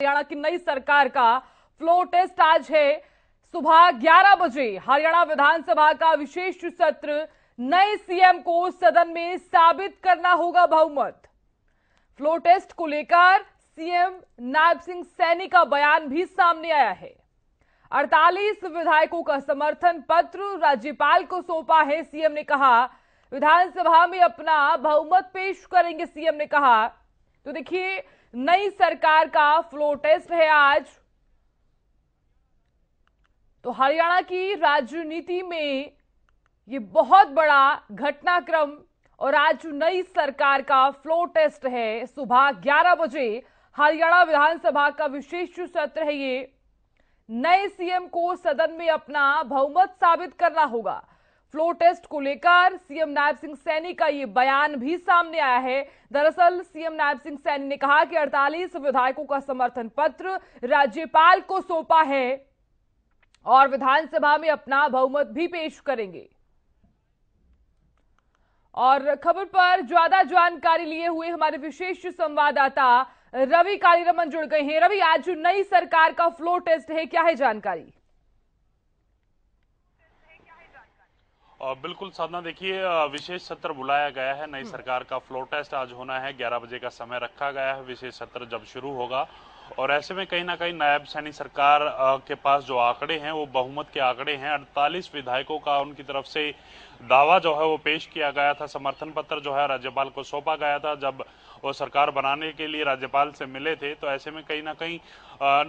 हरियाणा की नई सरकार का फ्लोर टेस्ट आज है। सुबह 11 बजे हरियाणा विधानसभा का विशेष सत्र। नए सीएम को सदन में साबित करना होगा बहुमत। फ्लोर टेस्ट को लेकर सीएम नायब सिंह सैनी का बयान भी सामने आया है। 48 विधायकों का समर्थन पत्र राज्यपाल को सौंपा है। सीएम ने कहा विधानसभा में अपना बहुमत पेश करेंगे। सीएम ने कहा तो देखिए, नई सरकार का फ्लोर टेस्ट है आज। तो हरियाणा की राजनीति में ये बहुत बड़ा घटनाक्रम और आज नई सरकार का फ्लोर टेस्ट है। सुबह 11 बजे हरियाणा विधानसभा का विशेष सत्र है। ये नए सीएम को सदन में अपना बहुमत साबित करना होगा। फ्लोर टेस्ट को लेकर सीएम नायब सिंह सैनी का ये बयान भी सामने आया है। दरअसल सीएम नायब सिंह सैनी ने कहा कि 48 विधायकों का समर्थन पत्र राज्यपाल को सौंपा है और विधानसभा में अपना बहुमत भी पेश करेंगे। और खबर पर ज्यादा जानकारी लिए हुए हमारे विशेष संवाददाता रवि कालीरामण जुड़ गए हैं। रवि, आज नई सरकार का फ्लोर टेस्ट है, क्या है जानकारी? बिल्कुल साधना, देखिए विशेष सत्र बुलाया गया है। नई सरकार का फ्लोर टेस्ट आज होना है। 11 बजे का समय रखा गया है। विशेष सत्र जब शुरू होगा और ऐसे में कहीं ना कहीं नायब सैनी सरकार के पास जो आंकड़े हैं वो बहुमत के आंकड़े हैं। 48 विधायकों का उनकी तरफ से दावा जो है वो पेश किया गया था। समर्थन पत्र जो है राज्यपाल को सौंपा गया था। जब वो सरकार बनाने के लिए राज्यपाल से मिले थे तो ऐसे में कहीं ना कहीं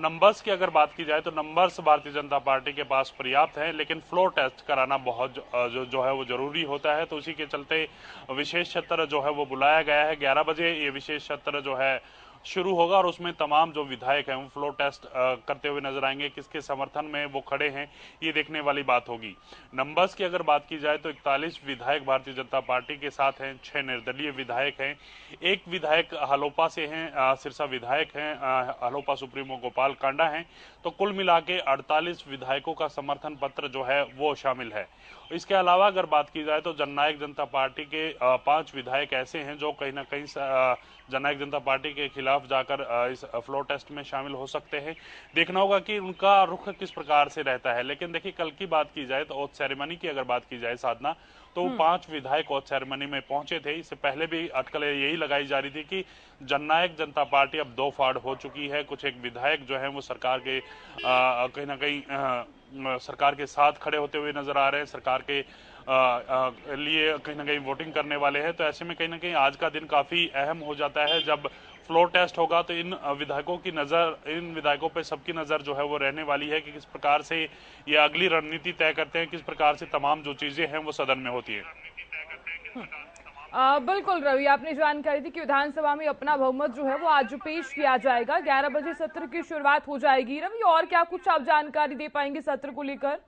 नंबर्स की अगर बात की जाए तो नंबर्स भारतीय जनता पार्टी के पास पर्याप्त हैं, लेकिन फ्लोर टेस्ट कराना बहुत जो है वो जरूरी होता है। तो उसी के चलते विशेष सत्र जो है वो बुलाया गया है। 11 बजे ये विशेष सत्र जो है शुरू होगा और उसमें तमाम जो विधायक हैं वो फ्लोर टेस्ट करते हुए नजर आएंगे। किसके समर्थन में वो खड़े हैं ये देखने वाली बात होगी। नंबर्स की अगर बात की जाए तो 41 विधायक भारतीय जनता पार्टी के साथ हैं, 6 निर्दलीय विधायक हैं, 1 विधायक हलोपा से हैं, सिरसा विधायक हैं, हलोपा सुप्रीमो गोपाल कांडा हैं। तो कुल मिला के 48 विधायकों का समर्थन पत्र जो है वो शामिल है। इसके अलावा अगर बात की जाए तो जननायक जनता पार्टी के 5 विधायक ऐसे हैं जो कहीं ना कहीं जननायक जनता पार्टी के खिलाफ जाकर इस फ्लोर टेस्ट में शामिल हो सकते हैं। देखना होगा कि उनका रुख किस प्रकार से रहता है। लेकिन देखिए कल की बात की जाए तो ओथ सेरेमनी की अगर बात की जाए साधना, तो 5 विधायक ओथ सेरेमनी में पहुंचे थे। इससे पहले भी अटकलें यही लगाई जा रही थी कि जननायक जनता पार्टी अब दो फाड़ हो चुकी है। कुछ एक विधायक जो है वो सरकार के कहीं ना कहीं सरकार के साथ खड़े होते हुए नजर आ रहे हैं, सरकार के लिए कहीं ना कहीं वोटिंग करने वाले हैं। तो ऐसे में कहीं ना कहीं आज का दिन काफी अहम हो जाता है। जब फ्लोर टेस्ट होगा तो इन विधायकों पे सबकी नजर जो है वो रहने वाली है कि किस प्रकार से ये अगली रणनीति तय करते हैं, किस प्रकार से तमाम जो चीजें हैं वो सदन में होती है। बिल्कुल रवि, आपने जानकारी दी कि विधानसभा में अपना बहुमत जो है वो आज पेश किया जाएगा। 11 बजे सत्र की शुरुआत हो जाएगी। रवि, और क्या कुछ आप जानकारी दे पाएंगे सत्र को लेकर?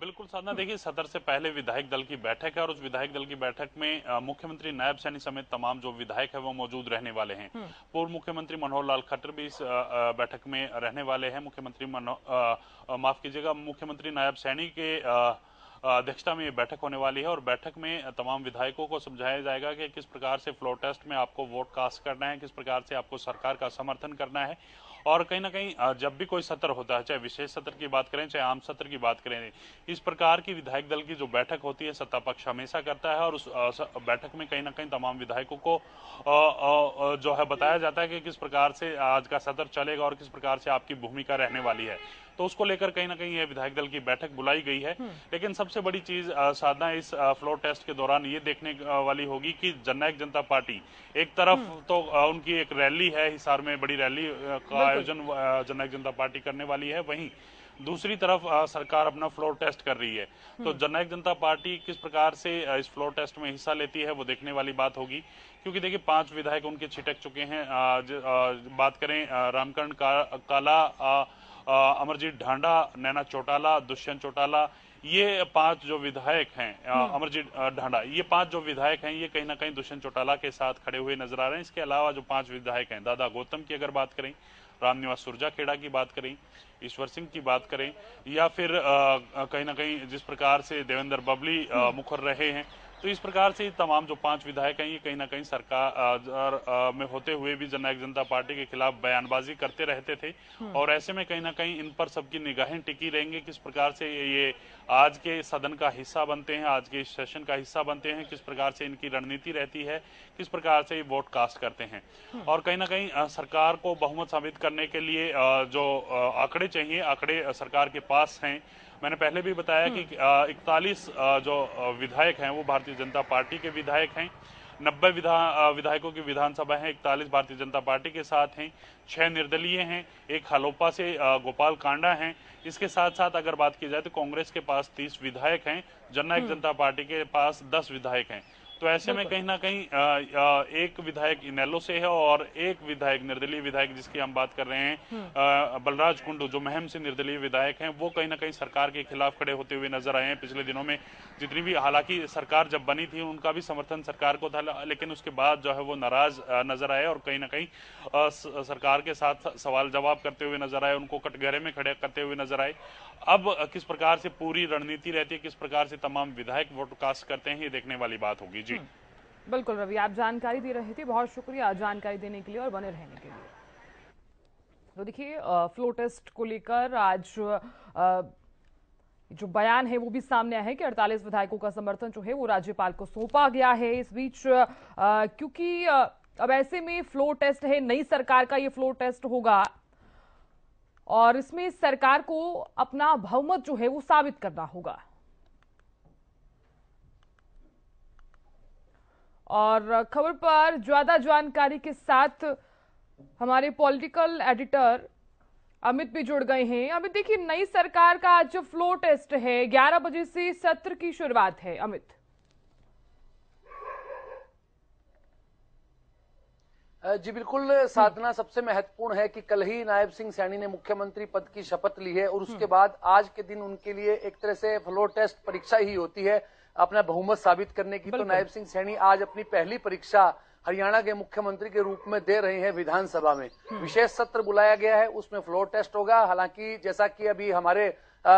बिल्कुल साधना, देखिए सदर से पहले विधायक दल की बैठक है और उस विधायक दल की बैठक में मुख्यमंत्री नायब सैनी समेत तमाम जो विधायक है वो मौजूद रहने वाले हैं। पूर्व मुख्यमंत्री मनोहर लाल खट्टर भी इस बैठक में रहने वाले हैं। मुख्यमंत्री नायब सैनी के अध्यक्षता में ये बैठक होने वाली है और बैठक में तमाम विधायकों को समझाया जाएगा कि किस प्रकार से फ्लोर टेस्ट में आपको वोट कास्ट करना है, किस प्रकार से आपको सरकार का समर्थन करना है। और कहीं ना कहीं जब भी कोई सत्र होता है, चाहे विशेष सत्र की बात करें चाहे आम सत्र की बात करें, इस प्रकार की विधायक दल की जो बैठक होती है सत्ता पक्ष हमेशा करता है और उस बैठक में कहीं ना कहीं तमाम विधायकों को जो है बताया जाता है कि किस प्रकार से आज का सत्र चलेगा और किस प्रकार से आपकी भूमिका रहने वाली है। तो उसको लेकर कहीं ना कहीं ये विधायक दल की बैठक बुलाई गई है। लेकिन सबसे बड़ी चीज साधना इस फ्लोर टेस्ट के दौरान ये देखने वाली होगी कि जननायक जनता पार्टी एक तरफ तो उनकी एक रैली है, हिसार में बड़ी रैली का आयोजन जननायक जनता पार्टी करने वाली है, वहीं दूसरी तरफ सरकार अपना फ्लोर टेस्ट कर रही है। तो जननायक जनता पार्टी किस प्रकार से इस फ्लोर टेस्ट में हिस्सा लेती है वो देखने वाली बात होगी, क्योंकि देखिए 5 विधायक उनके छिटक चुके हैं। बात करें रामकरण काला, अमरजीत ढांडा, नैना चौटाला, दुष्यंत चौटाला, ये 5 जो विधायक हैं, अमरजीत ढांडा ये 5 जो विधायक हैं ये कहीं ना कहीं दुष्यंत चौटाला के साथ खड़े हुए नजर आ रहे हैं। इसके अलावा जो 5 विधायक हैं, दादा गौतम की अगर बात करें, रामनिवास सुरजाखेड़ा की बात करें, ईश्वर सिंह की बात करें, या फिर कहीं ना कहीं जिस प्रकार से देवेंद्र बबली मुखर रहे हैं, तो इस प्रकार से तमाम जो 5 विधायक हैं ये कहीं ना कहीं सरकार में होते हुए भी जननायक जनता पार्टी के खिलाफ बयानबाजी करते रहते थे और ऐसे में कहीं ना कहीं इन पर सबकी निगाहें टिकी रहेंगी। किस प्रकार से ये आज के सदन का हिस्सा बनते हैं, आज के सेशन का हिस्सा बनते हैं, किस प्रकार से इनकी रणनीति रहती है, किस प्रकार से ये वोट कास्ट करते हैं। और कहीं ना कहीं सरकार को बहुमत साबित करने के लिए जो आंकड़े चाहिए, आंकड़े सरकार के पास हैं। मैंने पहले भी बताया कि 41 जो विधायक हैं वो भारतीय जनता पार्टी के विधायक हैं, 90 विधायकों की विधानसभा है, 41 भारतीय जनता पार्टी के साथ हैं, 6 निर्दलीय हैं, 1 हलोपा से गोपाल कांडा हैं। इसके साथ साथ अगर बात की जाए तो कांग्रेस के पास 30 विधायक हैं, जननायक जनता पार्टी के पास 10 विधायक हैं। तो ऐसे में कहीं ना कहीं 1 विधायक इनेलो से है और 1 विधायक निर्दलीय विधायक जिसकी हम बात कर रहे हैं बलराज कुंडू जो महम से निर्दलीय विधायक हैं, वो कहीं ना कहीं सरकार के खिलाफ खड़े होते हुए नजर आए हैं। पिछले दिनों में जितनी भी, हालांकि सरकार जब बनी थी उनका भी समर्थन सरकार को था, लेकिन उसके बाद जो है वो नाराज नजर आए और कहीं ना कहीं सरकार के साथ सवाल जवाब करते हुए नजर आए, उनको कटघरे में खड़े करते हुए नजर आए। अब किस प्रकार से पूरी रणनीति रहती है, किस प्रकार से तमाम विधायक वोट कास्ट करते हैं, ये देखने वाली बात होगी। जी बिल्कुल रवि, आप जानकारी दे रहे थे, बहुत शुक्रिया जानकारी देने के लिए और बने रहने के लिए। तो देखिए फ्लो टेस्ट को लेकर आज जो बयान है वो भी सामने आया है कि 48 विधायकों का समर्थन जो है वो राज्यपाल को सौंपा गया है। इस बीच क्योंकि अब ऐसे में फ्लो टेस्ट है, नई सरकार का ये फ्लो टेस्ट होगा और इसमें सरकार को अपना बहुमत जो है वो साबित करना होगा। और खबर पर ज्यादा जानकारी के साथ हमारे पॉलिटिकल एडिटर अमित भी जुड़ गए हैं। अमित देखिए, नई सरकार का आज फ्लो टेस्ट है, 11 बजे से सत्र की शुरुआत है। अमित जी बिल्कुल साधना, सबसे महत्वपूर्ण है कि कल ही नायब सिंह सैनी ने मुख्यमंत्री पद की शपथ ली है और उसके बाद आज के दिन उनके लिए एक तरह से फ्लो टेस्ट परीक्षा ही होती है अपना बहुमत साबित करने की। तो नायब सिंह सैनी आज अपनी पहली परीक्षा हरियाणा के मुख्यमंत्री के रूप में दे रहे हैं। विधानसभा में विशेष सत्र बुलाया गया है, उसमें फ्लोर टेस्ट होगा। हालांकि जैसा कि अभी हमारे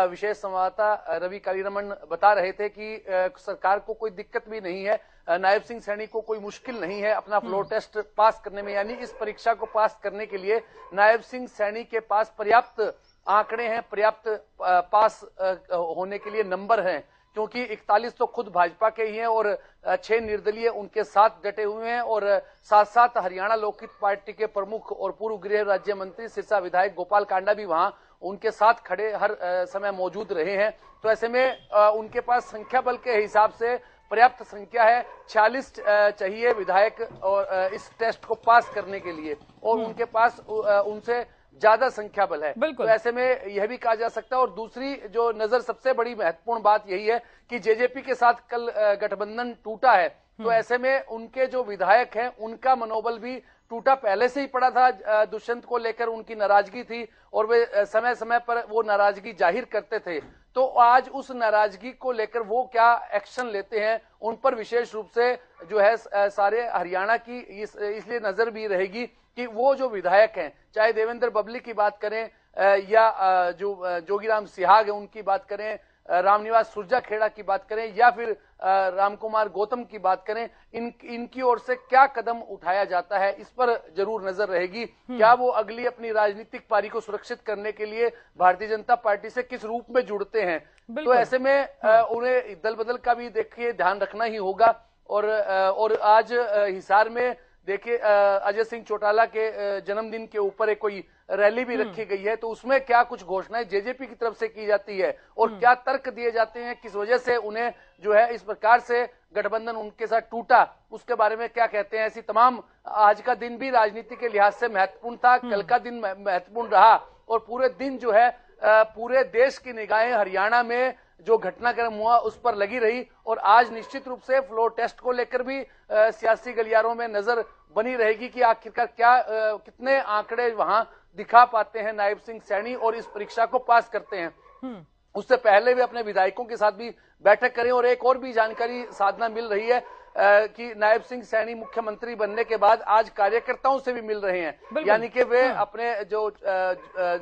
विशेष संवाददाता रवि कालीरामण बता रहे थे कि सरकार को कोई दिक्कत भी नहीं है, नायब सिंह सैनी को कोई मुश्किल नहीं है अपना फ्लोर टेस्ट पास करने में, यानी इस परीक्षा को पास करने के लिए नायब सिंह सैनी के पास पर्याप्त आंकड़े हैं, पर्याप्त पास होने के लिए नंबर हैं। क्योंकि 41 तो खुद भाजपा के ही हैं और 6 निर्दलीय उनके साथ डटे हुए हैं और साथ साथ हरियाणा लोकहित पार्टी के प्रमुख और पूर्व गृह राज्य मंत्री सिरसा विधायक गोपाल कांडा भी वहां उनके साथ खड़े हर समय मौजूद रहे हैं। तो ऐसे में उनके पास संख्या बल के हिसाब से पर्याप्त संख्या है, 46 चाहिए विधायक और इस टेस्ट को पास करने के लिए, और उनके पास उनसे ज्यादा संख्या बल है। तो ऐसे में यह भी कहा जा सकता है। और दूसरी जो नजर सबसे बड़ी महत्वपूर्ण बात यही है कि जेजेपी के साथ कल गठबंधन टूटा है, तो ऐसे में उनके जो विधायक हैं उनका मनोबल भी टूटा पहले से ही पड़ा था। दुष्यंत को लेकर उनकी नाराजगी थी और वे समय समय पर वो नाराजगी जाहिर करते थे, तो आज उस नाराजगी को लेकर वो क्या एक्शन लेते हैं उन पर विशेष रूप से जो है सारे हरियाणा की इसलिए नजर भी रहेगी कि वो जो विधायक हैं, चाहे देवेंद्र बबली की बात करें या जो जोगी राम सिहाग है उनकी बात करें, रामनिवास सुरजाखेड़ा की बात करें या फिर रामकुमार गौतम की बात करें, इनकी ओर से क्या कदम उठाया जाता है इस पर जरूर नजर रहेगी। क्या वो अगली अपनी राजनीतिक पारी को सुरक्षित करने के लिए भारतीय जनता पार्टी से किस रूप में जुड़ते हैं, तो ऐसे में उन्हें दल बदल का भी देखिए ध्यान रखना ही होगा। और आज हिसार में देखिए अजय सिंह चौटाला के जन्मदिन के ऊपर एक कोई रैली भी रखी गई है, तो उसमें क्या कुछ घोषणाएं जेजेपी की तरफ से की जाती है और क्या तर्क दिए जाते हैं, किस वजह से उन्हें जो है इस प्रकार से गठबंधन उनके साथ टूटा उसके बारे में क्या कहते हैं। ऐसी तमाम आज का दिन भी राजनीति के लिहाज से महत्वपूर्ण था, कल का दिन महत्वपूर्ण रहा और पूरे दिन जो है पूरे देश की निगाहें हरियाणा में जो घटनाक्रम हुआ उस पर लगी रही। और आज निश्चित रूप से फ्लोर टेस्ट को लेकर भी सियासी गलियारों में नजर बनी रहेगी कि आखिरकार क्या कितने आंकड़े वहां दिखा पाते हैं नायब सिंह सैनी और इस परीक्षा को पास करते हैं। उससे पहले वे अपने विधायकों के साथ भी बैठक करें। और एक और भी जानकारी साधना मिल रही है कि नायब सिंह सैनी मुख्यमंत्री बनने के बाद आज कार्यकर्ताओं से भी मिल रहे हैं, यानी कि वे अपने जो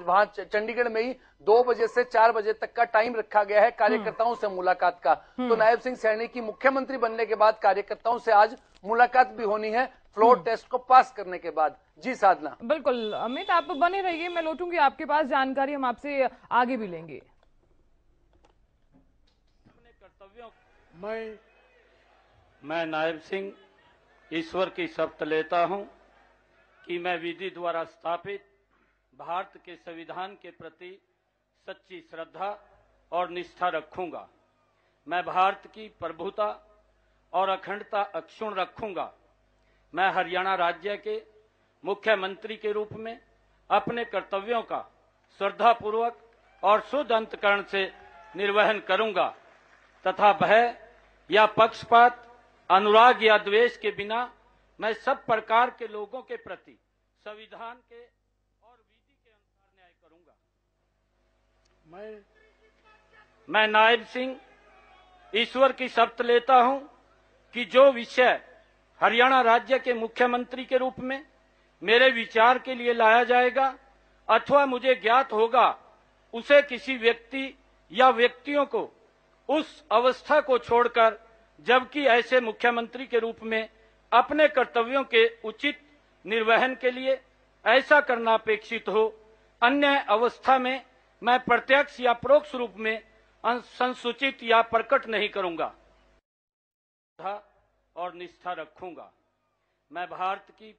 वहां चंडीगढ़ में ही 2 बजे से 4 बजे तक का टाइम रखा गया है कार्यकर्ताओं से मुलाकात का। तो नायब सिंह सैनी की मुख्यमंत्री बनने के बाद कार्यकर्ताओं से आज मुलाकात भी होनी है फ्लोर टेस्ट को पास करने के बाद। जी साधना, बिल्कुल अमित, आप बने रहिए, मैं लौटूंगी आपके पास, जानकारी हम आपसे आगे भी लेंगे। मैं नायब सिंह ईश्वर की शपथ लेता हूं कि मैं विधि द्वारा स्थापित भारत के संविधान के प्रति सच्ची श्रद्धा और निष्ठा रखूंगा। मैं भारत की प्रभुता और अखंडता अक्षुण रखूंगा। मैं हरियाणा राज्य के मुख्यमंत्री के रूप में अपने कर्तव्यों का श्रद्धापूर्वक और शुद्ध अंतकरण से निर्वहन करूंगा तथा भय या पक्षपात, अनुराग या द्वेष के बिना मैं सब प्रकार के लोगों के प्रति संविधान के और विधि के अनुसार न्याय करूंगा। मैं नायब सिंह ईश्वर की शपथ लेता हूं कि जो विषय हरियाणा राज्य के मुख्यमंत्री के रूप में मेरे विचार के लिए लाया जाएगा अथवा मुझे ज्ञात होगा, उसे किसी व्यक्ति या व्यक्तियों को उस अवस्था को छोड़कर, जबकि ऐसे मुख्यमंत्री के रूप में अपने कर्तव्यों के उचित निर्वहन के लिए ऐसा करना अपेक्षित हो, अन्य अवस्था में मैं प्रत्यक्ष या परोक्ष रूप में संसूचित या प्रकट नहीं करूंगा और निष्ठा रखूंगा। मैं भारत की